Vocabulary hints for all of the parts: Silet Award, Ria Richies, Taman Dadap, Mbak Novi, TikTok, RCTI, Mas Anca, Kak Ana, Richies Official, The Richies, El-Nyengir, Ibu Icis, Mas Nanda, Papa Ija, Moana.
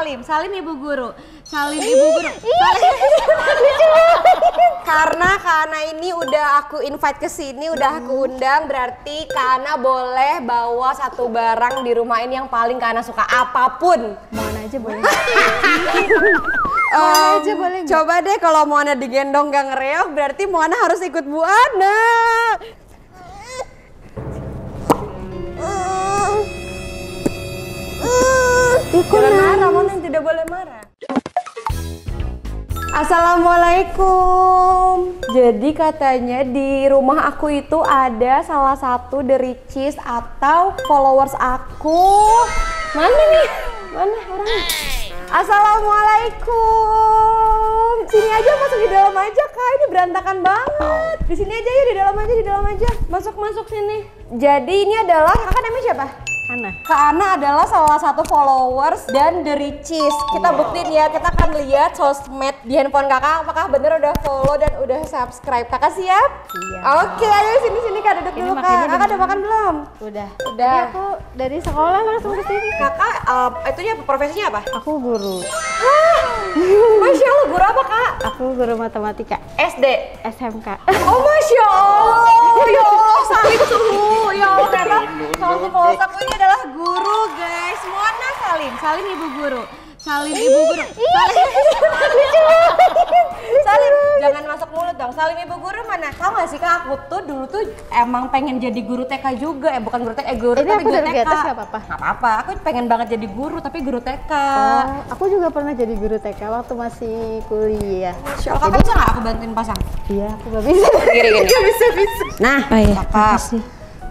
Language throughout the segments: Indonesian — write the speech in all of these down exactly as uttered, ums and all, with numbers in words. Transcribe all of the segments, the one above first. salim, salim ibu guru, salim ibu guru. Salim. Karena Kak Ana ini udah aku invite ke sini, udah aku undang, berarti Kak Ana boleh bawa satu barang di rumah ini yang paling Kak Ana suka, apapun. Moana aja boleh. Um, aja boleh coba deh kalau Moana digendong gak ngereok, berarti Moana harus ikut Bu Ana. Jangan marah, Moana yang tidak boleh marah. Assalamualaikum. Jadi katanya di rumah aku itu ada salah satu The Richies atau followers aku. Mana nih? Mana orangnya? Assalamualaikum. Sini aja, masuk di dalam aja Kak, ini berantakan banget. Di sini aja ya, di dalam aja, di dalam aja. Masuk-masuk sini. Jadi ini adalah, Kakak namanya siapa? Ana. Kak Ana adalah salah satu followers dan The Richies. Kita buktiin ya, kita akan lihat sosmed di handphone Kakak apakah bener udah follow dan udah subscribe. Kakak siap? Siap. Oke, ayo sini-sini Kak, duduk dulu Kak. Kakak udah makan belum? Udah. Udah. Ini aku dari sekolah langsung ke sini. Kakak, uh, itu dia profesinya apa? Aku guru. Hah? Masya Allah, guru apa Kak? Aku guru matematika. S D? S M K. Oh Masya Allah, ya Allah, salim suhu. Ya Allah, ternyata salah satu followers aku ini adalah guru guys. Moana salim, salim ibu guru, salim ibu guru, salim, salim, jangan masuk mulut dong. Salim ibu guru mana? Tahu nggak sih Kak, aku tuh dulu tuh emang pengen jadi guru T K juga, eh bukan guru T K, eh guru ini tapi aku guru T K. Gak apa-apa. Gak apa-apa, aku pengen banget jadi guru tapi guru T K. Oh, aku juga pernah jadi guru T K waktu masih kuliah. Masya Allah, Kakak bisa nggak aku bantuin pasang? Iya, aku nggak bisa. Gini-gini. Gak bisa, bisa. Nah, oh, iya. Kakak.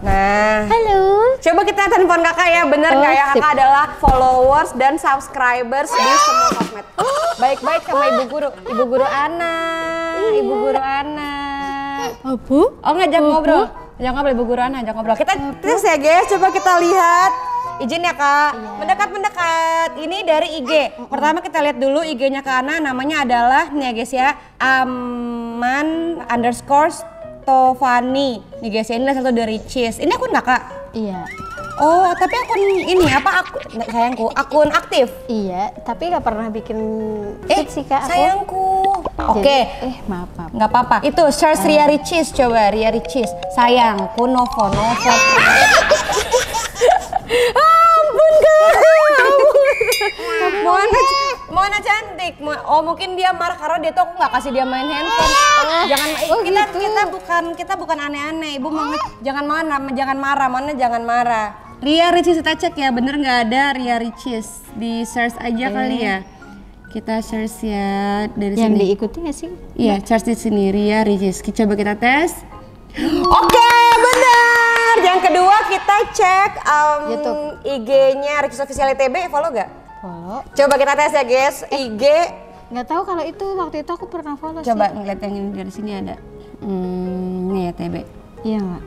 Nah, halo. Coba kita telepon Kakak ya, bener nggak oh, ya Kakak adalah followers dan subscribers di semua sosmed. Baik-baik sama ibu guru, ibu guru Ana, ibu guru Ana. Abu? Oh ngajak ngobrol, ngajak ngobrol ibu guru Ana, ngajak ngobrol. Kita terus ya guys, coba kita lihat. Izin ya Kak, iya. Mendekat-mendekat. Ini dari I G. Pertama kita lihat dulu I G-nya Kak Ana, namanya adalah nih ya guys ya, Aman underscore Tovani, nih guys ya, ini adalah satu The Richies. Ini akun Kakak? Iya. Oh, tapi akun ini apa? Aku, sayangku, akun aktif? Iya, tapi nggak pernah bikin eh, sih Kak. Sayangku. Oke. Okay. Eh, maaf, maaf. Nggak apa-apa. Itu search Ria Richies, coba Ria Richies. Sayangku, Novo, Novo. Ampun Kak, ampun. Moana cantik, oh mungkin dia marah karena dia tuh aku nggak kasih dia main handphone. Jangan, oh, kita gitu. kita bukan kita bukan aneh-aneh, ibu mau jangan marah, jangan marah, Moana jangan marah. Ria Richies kita cek ya, bener nggak ada Ria Richies, di search aja eh. kali ya. Kita search ya dari yang sini. Yang diikuti nggak sih? Iya, search di sini Ria Richies. Kita coba kita tes. Oke, okay, bener. Yang kedua kita cek um, I G-nya Richies Official I T B, follow nggak? Follow. Coba kita tes ya guys, I G. Nggak tahu kalau itu waktu itu aku pernah follow. Coba sih. Ngeliat yang ini dari sini ada. Hmm, ini ya T B. Iya nggak?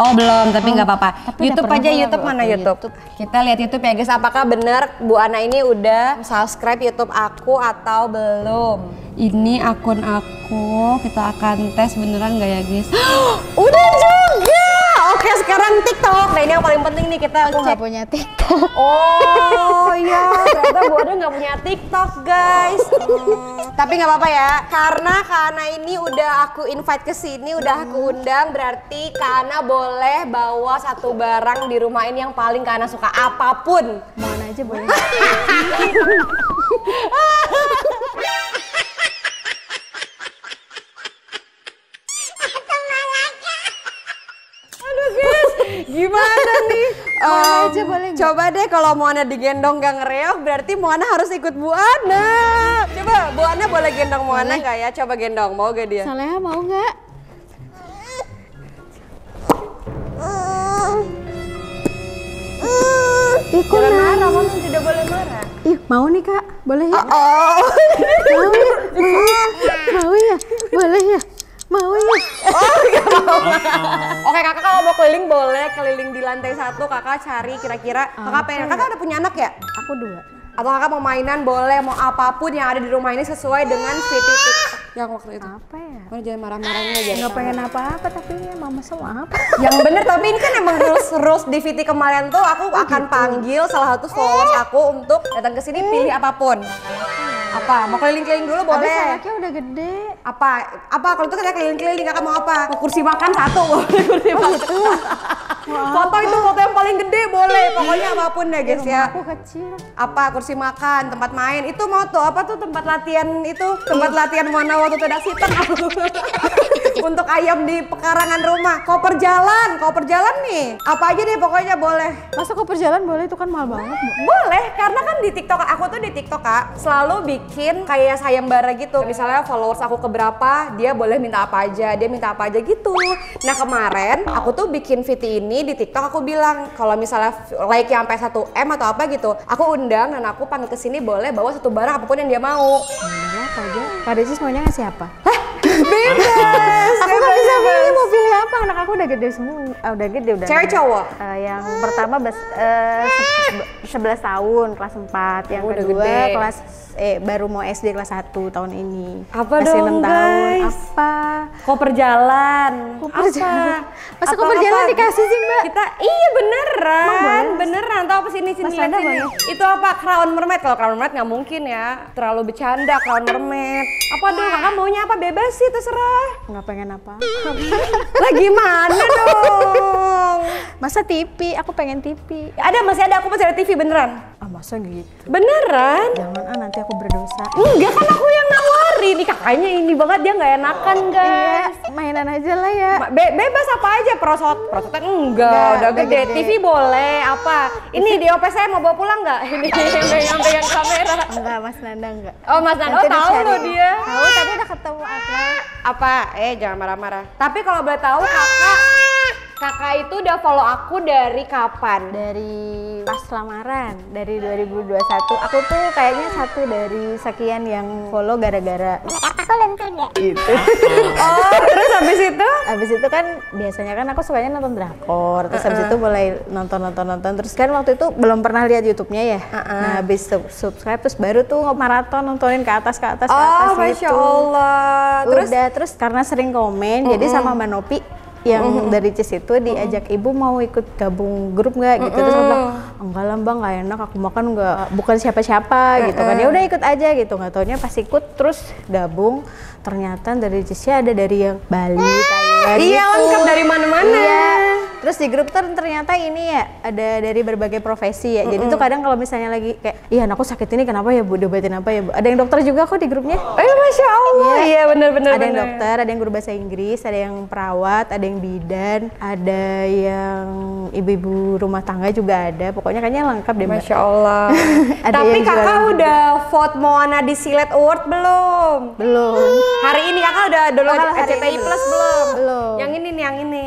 Oh belum, tapi nggak oh, apa-apa. YouTube aja, YouTube mana YouTube? YouTube? Kita lihat YouTube ya guys, apakah benar Bu Ana ini udah subscribe YouTube aku atau belum? Ini akun aku, kita akan tes beneran nggak ya guys? Udah juga! Oke sekarang TikTok, nah ini yang paling penting nih kita aku nggak punya TikTok. Oh iya, ternyata Bu Ana nggak punya TikTok guys. Hmm, tapi nggak apa-apa ya, karena Kak Ana ini udah aku invite ke sini, udah aku undang, berarti Kak Ana boleh bawa satu barang di rumah ini yang paling Kak Ana suka, apapun. Mana aja boleh. Gimana nih? Um, aja boleh coba deh kalau Moana digendong gak ngereok, berarti Moana harus ikut Bu Ana. Coba Bu Ana boleh gendong Moana gak ya? Coba gendong, mau gak dia? Soalnya mau gak? Ih, jangan marah, Moana tidak boleh marah. Ih, mau nih Kak, boleh ya? Oh, oh. Mau ya? Mau ya? Boleh ya? Mau ya? Oh, gak mau. Oke Kakak kalau mau keliling boleh, keliling di lantai satu Kakak cari kira-kira oh, Kakak pengen, Kakak ada punya anak ya? Aku dua. Atau Kakak mau mainan boleh, mau apapun yang ada di rumah ini sesuai dengan V T TikTok. yang waktu itu? Apa ya? Kalau jangan marah-marahnya aja. Nggak pengen apa-apa tapi ya mama sama apa. Yang bener, tapi ini kan emang rules rules D V T kemarin tuh aku oh, akan gitu. panggil salah satu followers eh. aku untuk datang ke sini hmm. pilih apapun. Apa? Mau keliling-keliling dulu boleh? Abis anaknya udah gede. Apa? Apa? Kalau itu kita keliling-keliling kakak mau apa? Mau kursi makan satu. Kursi oh, makan. Gitu. Foto itu foto yang paling gede boleh. Pokoknya apapun deh guys ya. Aku kecil. Apa? Kursi makan, tempat main. Itu mau tuh apa tuh tempat latihan itu? Tempat latihan Moana waktu itu ada sitem. Untuk ayam di pekarangan rumah. Koper jalan, koper jalan nih. Apa aja deh pokoknya boleh. Masa koper jalan boleh? Itu kan mahal banget. Boleh, karena kan di TikTok aku tuh di TikTok Kak selalu bikin kayak sayembara gitu. Misalnya followers aku keberapa, dia boleh minta apa aja, dia minta apa aja gitu. Nah kemarin aku tuh bikin V T ini di TikTok aku bilang kalau misalnya like yang sampai satu M atau apa gitu, aku undang dan aku panggil ke sini boleh bawa satu barang apapun yang dia mau. Nah, apa aja? Kak Richies maunya ngasih apa? Hah? Bebas. Aku nggak bisa pilih mau pilih apa, anak aku udah gede semua, ah, udah gede udah. Cewek cowok? Uh, yang pertama bes, uh, sebelas tahun kelas empat, yang oh, kedua kelas eh baru mau S D kelas satu tahun ini. Apa masih dong enam tahun. Guys? Apa? Koper jalan. Koper jalan. Masa apa, koper jalan apa? Dikasih sih Mbak? Kita iya beneran, beneran. Tahu apa sini sini lihat sini. Itu apa? Crown mermaid. Kalau crown mermaid nggak mungkin ya, terlalu bercanda crown mermaid. Apa dong? Kakak maunya apa? Bebas sih terserah. Nggak pengen apa? Lagi mana dong? Masa T V? Aku pengen T V. Ada masih ada aku masih ada T V beneran. Ah masa gitu? Beneran? Jangan ah nanti aku berdosa. Enggak kan aku yang nawarin nih kakaknya ini banget dia nggak enakan guys. Iya, mainan aja lah ya. Be bebas apa aja prosot prosotan enggak, enggak udah gede. gede. T V boleh apa? Ini D O P saya mau bawa pulang nggak? Ini yang pegang kamera. Enggak Mas Nanda enggak. Oh Mas Nanda oh, tahu loh dia. Tahu tapi udah ketemu apa? Apa? Eh jangan marah-marah. Tapi kalau boleh tahu kakak Kakak itu udah follow aku dari kapan? Dari pas lamaran, dari dua ribu dua puluh satu. Aku tuh kayaknya satu dari sekian yang follow gara-gara aku lentur ya? Gitu. Oh, terus habis itu? Habis itu kan biasanya kan aku sukanya nonton drakor. Terus uh -uh. habis itu mulai nonton-nonton-nonton. Terus kan waktu itu belum pernah lihat YouTube-nya ya. Uh -uh. Nah, habis subscribe terus baru tuh maraton nontonin ke atas ke atas ke atas. Oh, Masya Allah. Terus? Udah, terus karena sering komen, uh -uh. jadi sama Mbak Novi yang mm -hmm. dari Richies itu diajak mm -hmm. ibu mau ikut gabung grup nggak gitu mm -hmm. terus aku bilang enggak lah Mbak nggak enak aku makan nggak bukan siapa-siapa mm -hmm. gitu kan ya udah ikut aja gitu nggak taunya pas ikut terus gabung ternyata dari Richies ada dari yang Bali Thailand iya gitu. Lengkap dari mana-mana iya. Terus di grup ter ternyata ini ya ada dari berbagai profesi ya mm -hmm. jadi tuh kadang kalau misalnya lagi kayak iya anakku sakit ini kenapa ya Bu diobatin apa ya Bu ada yang dokter juga kok di grupnya oh eh, Masya Allah iya ya, bener-bener ada bener. Yang dokter ada yang guru bahasa Inggris ada yang perawat ada yang bidan, ada yang ibu-ibu rumah tangga juga ada. Pokoknya kayaknya lengkap deh Mbak. Masya Allah. Tapi kakak udah vote Moana di Silet Award belum? Belum. Hari ini kakak udah download oh, R C T I plus belum? Belum. Yang ini nih, yang ini.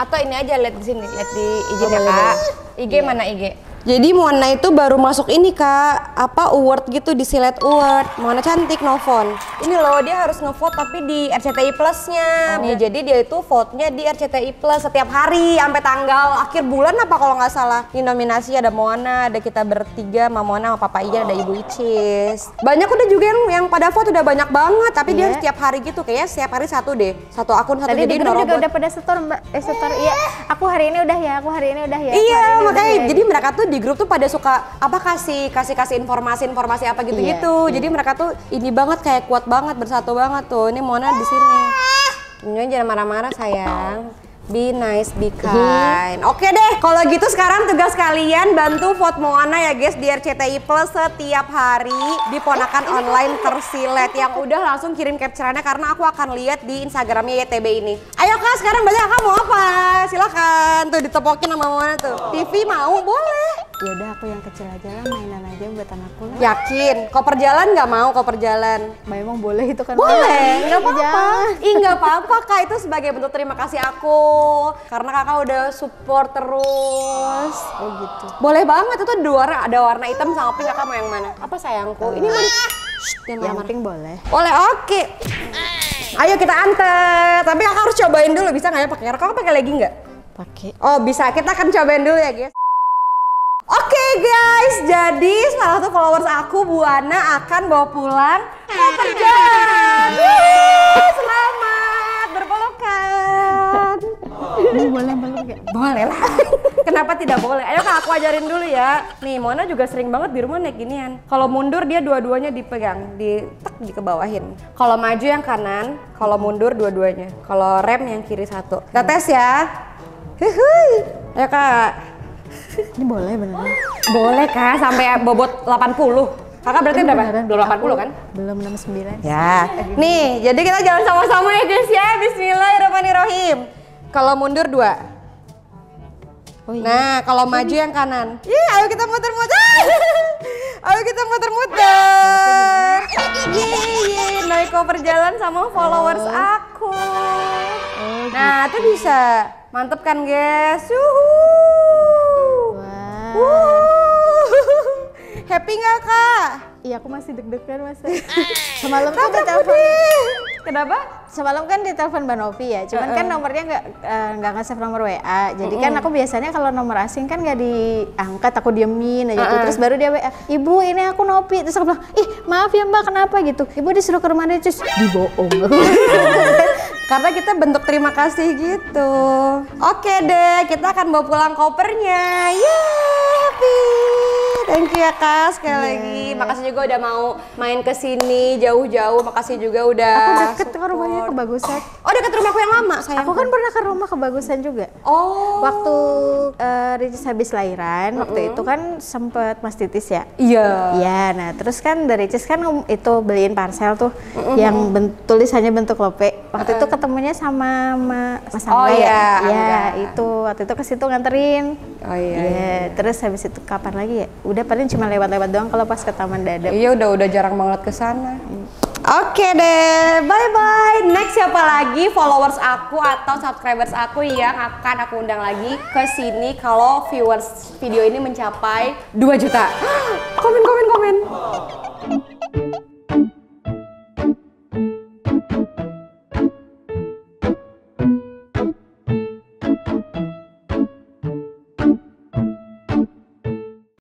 Atau ini aja lihat di sini, lihat di I G oh, kak. I G yeah. Mana I G? Jadi Moana itu baru masuk ini kak, apa award gitu di Silet Award. Moana cantik nelfon. Ini loh dia harus ngevote tapi di R C T I plusnya. Oh, ya. Jadi dia itu vote-nya di R C T I plus setiap hari sampai tanggal akhir bulan apa kalau nggak salah. Ini nominasi ada Moana, ada kita bertiga, sama Moana, sama Papa Ija, ada Ibu Icis. Banyak udah juga yang yang pada vote udah banyak banget, tapi yeah. Dia setiap hari gitu kayaknya setiap hari satu deh, satu akun satu. Tadi di grup juga udah pada setor Mbak, eh setor iya. Aku hari ini udah ya, aku hari ini udah ya. Iya makanya ya, jadi ya. Mereka tuh di Di grup tuh pada suka apa kasih kasih kasih informasi informasi apa gitu gitu yeah. Jadi mereka tuh ini banget kayak kuat banget bersatu banget tuh ini Moana di sini ini jangan marah-marah sayang be nice be kind oke okay deh kalau gitu sekarang tugas kalian bantu vote Moana ya guys di R C T I plus setiap hari di Ponakan Online Tersilet yang udah langsung kirim capturannya karena aku akan lihat di Instagramnya Y T B ini ayo kak sekarang baca kak mau apa silakan tuh ditepokin sama Moana tuh T V mau boleh. Yaudah aku yang kecil aja lah, mainan aja buat anakku lah. Yakin? Koper jalan nggak mau koper jalan? Mbak emang boleh itu kan? Boleh, nggak apa-apa. Ih nggak apa-apa kak, itu sebagai bentuk terima kasih aku. Karena kakak udah support terus. Oh gitu. Boleh banget, itu dua warna, ada warna hitam sama pink, kakak mau yang mana? Apa sayangku? Ini mana? Yang pink boleh. Boleh, oke. Ayo kita antar, tapi kakak harus cobain dulu, bisa nggak ya pakai? Kakak pakai legging nggak? Pakai. Oh bisa, kita akan cobain dulu ya guys. Oke okay guys, jadi salah satu followers aku Bu Ana akan bawa pulang koper jalan. Yeay, selamat berpelukan. Oh, boleh peluk ya? Boleh lah. Kenapa tidak boleh? Ayo Kak, aku ajarin dulu ya. Nih, Mona juga sering banget di rumah naik ginian. Kalau mundur dia dua-duanya dipegang, ditek, dikebawahin. Kalau maju yang kanan, kalau mundur dua-duanya. Kalau rem yang kiri satu. Kita tes ya. Hihihi. Ayo Kak. Ini boleh beneran? Boleh Kak, sampai bobot delapan puluh. Kakak berarti udah belum delapan puluh kan? Belum enam puluh sembilan. Ya. Nih, jadi kita jalan sama-sama ya guys ya. Bismillahirrahmanirrahim. Kalau mundur dua. Oh, iya. Nah, kalau maju yang kanan. Ih, ayo kita muter-muter. Ayo kita muter-muter. Yeay, Noiko berjalan sama followers aku. Nah, itu bisa. Mantep kan guys? Yuhuu. Wuh, happy nggak Kak? Iya, aku masih deg-degan mas. Semalam kan ditelepon. Kenapa? Semalam kan ditelepon Mbak Novi ya. Cuman uh -uh. kan nomornya nggak nggak uh, nge-save nomor W A. Jadi uh -uh. kan aku biasanya kalau nomor asing kan nggak diangkat, aku diemin aja. Uh -uh. Terus baru dia W A, Ibu ini aku Novi. Terus aku bilang, ih maaf ya Mbak, kenapa gitu? Ibu disuruh ke rumah Richies. Dibohong. Karena kita bentuk terima kasih gitu. Oke deh, kita akan bawa pulang kopernya. Yeay, happy. Thank you ya Kak, sekali yeah. lagi. Makasih juga udah mau main ke sini jauh-jauh. Makasih juga udah. Aku deket ke rumahnya ke Bagusan. Oh, deket rumahku yang lama sayang. Aku kan pernah ke rumah ke Bagusan juga. Oh. Waktu uh, Richies habis lahiran, mm -hmm. waktu itu kan sempet mastitis ya. Iya. Yeah. Iya. Yeah, nah terus kan dari Richies kan itu beliin parcel tuh mm -hmm. yang bent tulisannya bentuk lope. Waktu uh -uh. itu ketemunya sama ma Mas Anca. Oh iya. Iya itu waktu itu ke situ nganterin. Oh iya. Yeah. Yeah. Terus habis itu kapan lagi ya? Udah paling cuma lewat-lewat doang kalau pas ke Taman Dadap. Iya udah udah jarang banget ke sana. Oke deh, bye bye. Next siapa lagi followers aku atau subscribers aku yang akan aku undang lagi ke sini kalau viewers video ini mencapai dua juta. Komen komen komen.